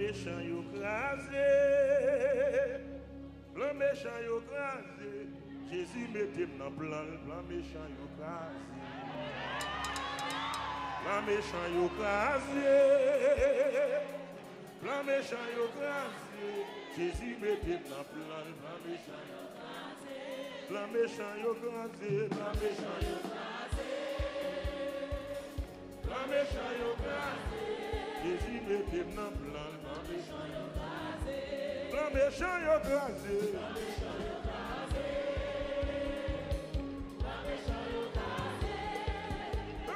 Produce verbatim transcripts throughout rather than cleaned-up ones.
méchant yo krasé, plan méchant yo krasé, Jésus mettez dans plan, plan méchant yo krasé, plan méchant yo krasé, plan méchant yo krasé, Jésus mettez dans plan, plan méchant yo krasé, plan méchant yo krasé, plan méchant yo krasé, plan méchant yo krasé. Jésus mettez dans plan, plan méchant yo krasé, plan méchant yo krasé, plan méchant yo krasé,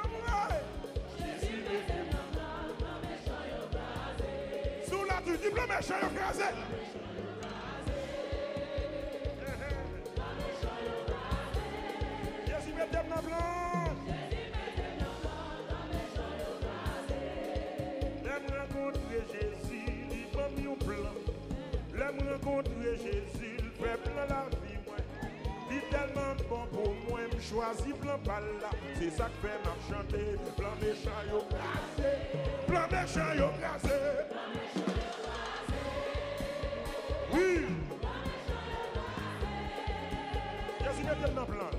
plan méchant yo krasé. Jésus mettez dans plan, plan méchant yo krasé. Sous la tu dis plan méchant yo krasé. Jésus mettez dans plan. Rencontrer Jésus, le peuple la vie, moi. Il est tellement bon pour moi, je choisis plan par là. C'est ça que fait m'enchanter. Plan méchant, yo krasé. Plan méchant, yo krasé. Oui. Jésus mettez dans plan.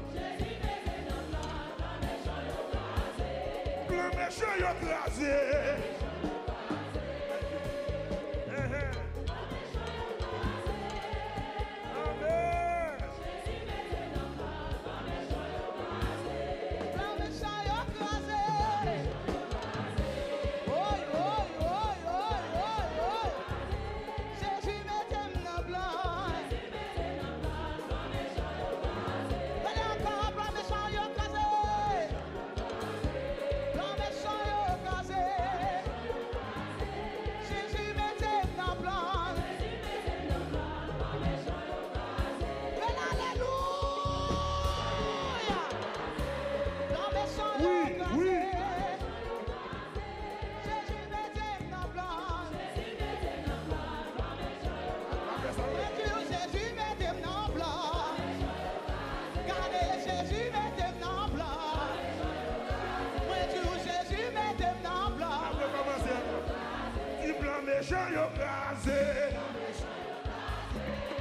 Plan méchant, yo krasé. Plan méchant yo krasé. Plan méchant yo krasé. Ça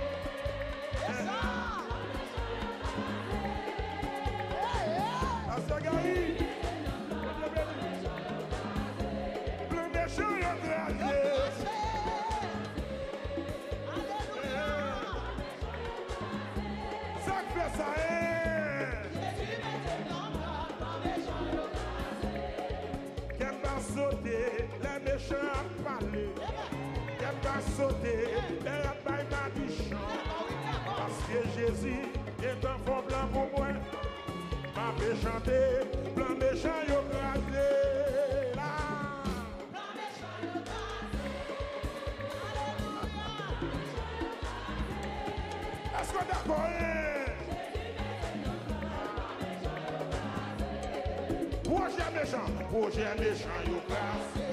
fait ça est. Qu'elle va sauter, les méchants à parler. Qu'elle va sauter, elle baille ma bichon. Parce que Jésus est un fond blanc pour moi. M'a fait chanter, plan méchant yo krasé. Plan méchant yo krasé. Alléluia. Est-ce qu'on d'accord? Projet méchant, projet méchant yo krasé.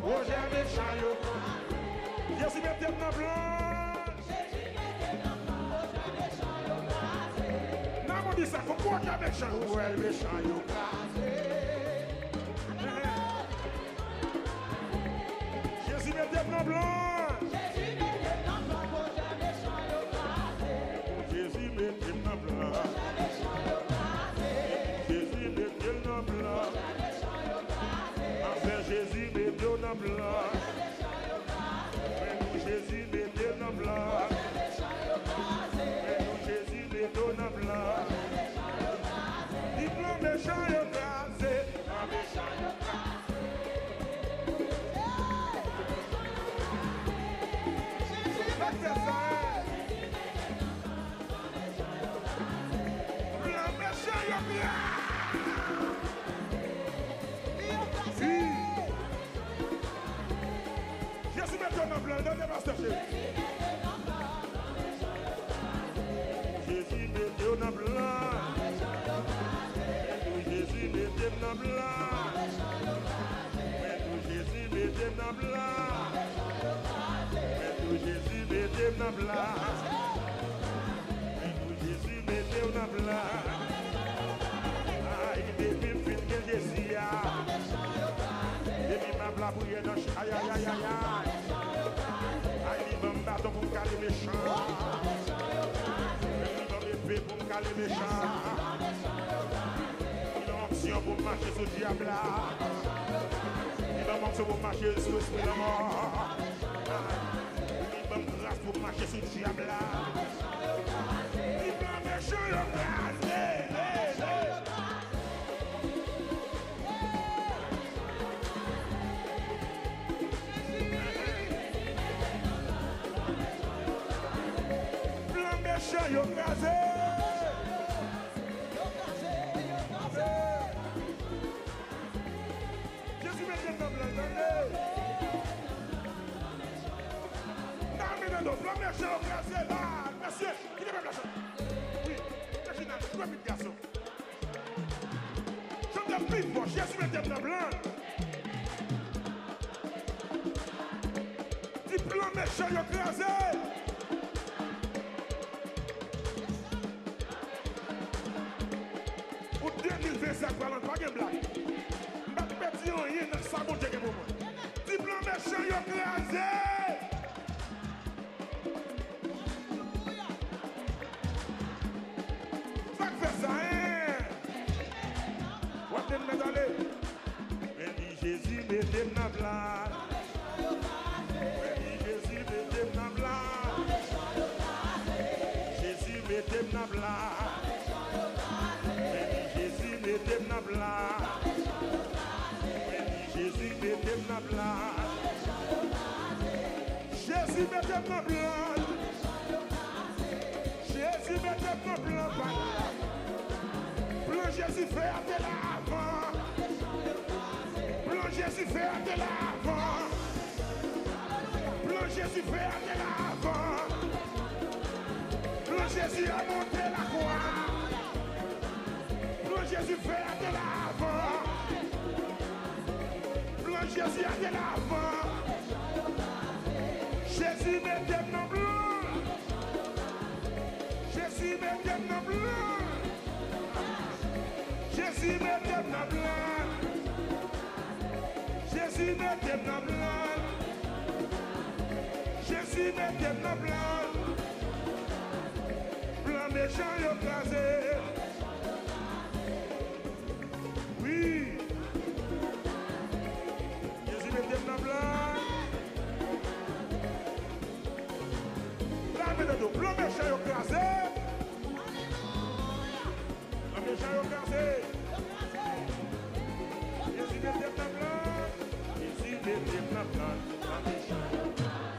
Projet méchant yo krasé. Jésus mettez dans plan. Jésus mettez dans plan. Projet méchant yo krasé. Non, on dit ça, faut projet méchant. Projet méchant yo krasé. Jésus mettez dans plan. Jésus mettez dans plan. Projet méchant yo krasé. Jésus mettez dans plan. Projet méchant yo krasé. Jésus mettez dans plan. Jésus mettez dans plan. Jésus mettez dans plan. Jésus mettez dans plan. Dis plan méchant yo krasé. Plan méchant yo krasé. Jésus mettez dans plan. Plan méchant yo krasé. Jésus mettez au dans plan. Jésus mettez dans plan. Jésus mettez dans plan. Jésus mettez dans plan. Jésus mettez au dans plan. Aïe, depuis fin que Jésus a. Depuis ma la bouillée dans le aïe aïe aïe aïe. Aïe, bon bâton pour me caler méchant. Aïe, bon bébé pour me caler méchant. Aïe, bon pour marcher sous le diable. Aïe, bon pour marcher sous l'esprit de mort. Aïe, bon grâce pour marcher sous le diable. Aïe, bon méchant yo krasé. Plan méchant yo krasé, yo krasé, yo krasé. Je suis méchant dans la journée. Non, non, plan méchant yo krasé là, monsieur, il est même la chance. Oui, je suis un petit garçon. Je me prie, moi, je suis méchant dans la. Dis plan méchant yo krasé. deux mille vingt-cinq, pas de blague. Pas de pétition, il y a un sabot de moment. Dis plan méchant yo krasé. Ça fait ça, hein? Ou t'es dans les. Mais dis Jésus, mettez ma blague. Mais dis Jésus, mettez ma blague. Jésus, mettez ma blague. Mettez-moi la blague. Jésus, mettez-moi la blague. Jésus, mettez-moi la blague. Jésus, mettez-moi la blague. Plan Jésus, fais à tes l'avant. Plan Jésus, fais à tes l'avant. Plan Jésus, fais à tes l'avant. Plan Jésus, a monté la croix. Jésus fait à de l'avant. Blanc Jésus à de l'avant. Jésus mettez nos blancs. Jésus mettez nos blancs. Jésus mettez nos blancs. Jésus mettez nos blancs. Jésus mettez nos blancs. Plan méchant yo krasé. Jésus mettez la blague. La main de plan méchant yo krasé. Plan méchant yo krasé. Jésus mettez la blague. Jésus mettez la blague.